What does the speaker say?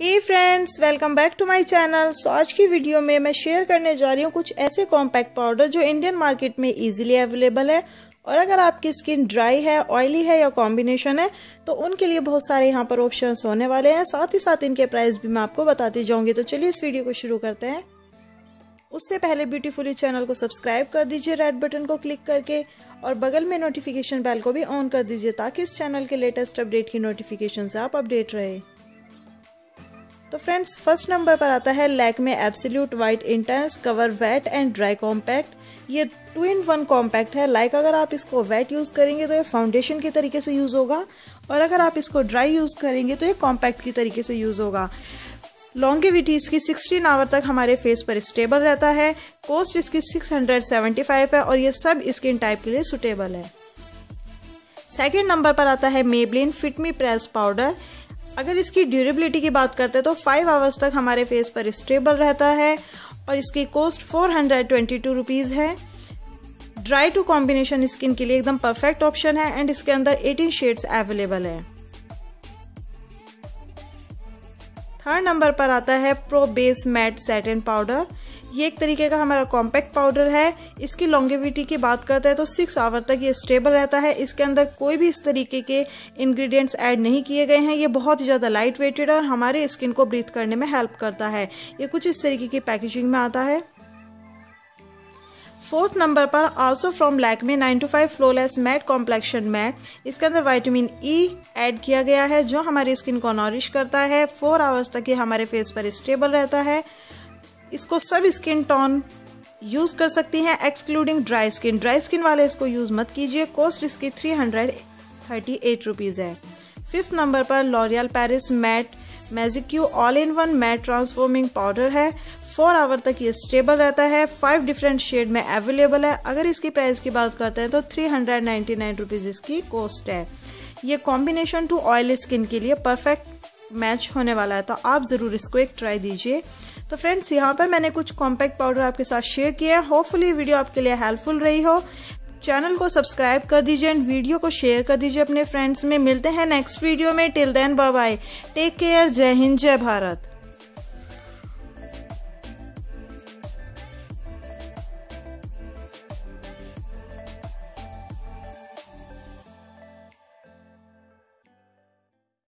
Hey friends, welcome back to my channel. So आज की video में मैं शेयर करने जा रही हूँ कुछ ऐसे कॉम्पैक्ट पाउडर जो इंडियन मार्केट में इजीली अवेलेबल है, और अगर आपकी स्किन ड्राई है, ऑयली है या कॉम्बिनेशन है तो उनके लिए बहुत सारे यहाँ पर ऑप्शंस होने वाले हैं। साथ ही साथ इनके प्राइस भी मैं आपको बताती जाऊँगी। तो चलिए इस वीडियो को शुरू करते हैं। उससे पहले ब्यूटीफुली चैनल को सब्सक्राइब कर दीजिए रेड बटन को क्लिक करके, और बगल में नोटिफिकेशन बेल को भी ऑन कर दीजिए ताकि इस चैनल के लेटेस्ट अपडेट की नोटिफिकेशन से आप अपडेट रहे। तो फ्रेंड्स, फर्स्ट नंबर पर आता है Lakme absolute white intense cover wet and dry compact. ये 2-in-1 कॉम्पैक्ट है। लाइक अगर आप इसको वेट यूज़ करेंगे तो ये फाउंडेशन के तरीके से यूज़ होगा, और अगर आप इसको ड्राई यूज़ करेंगे तो ये कॉम्पैक्ट की तरीके से यूज़ होगा। लॉन्गेविटी इसकी 16 आवर तक हमारे फेस पर स्टेबल रहता है। कॉस्ट इसकी 675 है, और ये सब स्किन टाइप के लिए सूटेबल है। सेकेंड नंबर पर आता है Maybelline fit me press powder. अगर इसकी ड्यूरेबिलिटी की बात करते हैं तो 5 आवर्स तक हमारे फेस पर स्टेबल रहता है, और इसकी कॉस्ट 422 रुपीज़ है। ड्राई टू कॉम्बिनेशन स्किन के लिए एकदम परफेक्ट ऑप्शन है, एंड इसके अंदर 18 शेड्स अवेलेबल है। थर्ड नंबर पर आता है pro base matte satin powder. ये एक तरीके का हमारा कॉम्पैक्ट पाउडर है। इसकी लॉन्गेविटी की बात करते हैं तो 6 आवर तक ये स्टेबल रहता है। इसके अंदर कोई भी इस तरीके के इंग्रेडिएंट्स ऐड नहीं किए गए हैं। ये बहुत ज़्यादा लाइट वेटेड है और हमारे स्किन को ब्रीथ करने में हेल्प करता है। ये कुछ इस तरीके की पैकेजिंग में आता है। फोर्थ नंबर पर also from Lakme 9 to 5 flawless matte complexion matte. इसके अंदर विटामिन ई ऐड किया गया है जो हमारी स्किन को नॉरिश करता है। 4 आवर्स तक ये हमारे फेस पर स्टेबल रहता है। इसको सब स्किन टोन यूज़ कर सकती हैं excluding dry skin. Dry skin वाले इसको यूज़ मत कीजिए। कॉस्ट इसकी 338 रुपीज़ है। फिफ्थ नंबर पर L'Oreal Paris matte magique all in one matte transforming powder है। 4 आवर तक ये स्टेबल रहता है। 5 डिफरेंट शेड में अवेलेबल है। अगर इसकी प्राइस की बात करते हैं तो 399 रुपीज़ इसकी कॉस्ट है। ये कॉम्बिनेशन टू ऑयली स्किन के लिए परफेक्ट मैच होने वाला है, तो आप ज़रूर इसको एक ट्राई दीजिए। तो फ्रेंड्स, यहाँ पर मैंने कुछ कॉम्पैक्ट पाउडर आपके साथ शेयर किए हैं। होपफुली वीडियो आपके लिए हेल्पफुल रही हो। चैनल को सब्सक्राइब कर दीजिए एंड वीडियो को शेयर कर दीजिए अपने फ्रेंड्स में। मिलते हैं नेक्स्ट वीडियो में। Till then bye bye, take care, जय हिंद, जय भारत।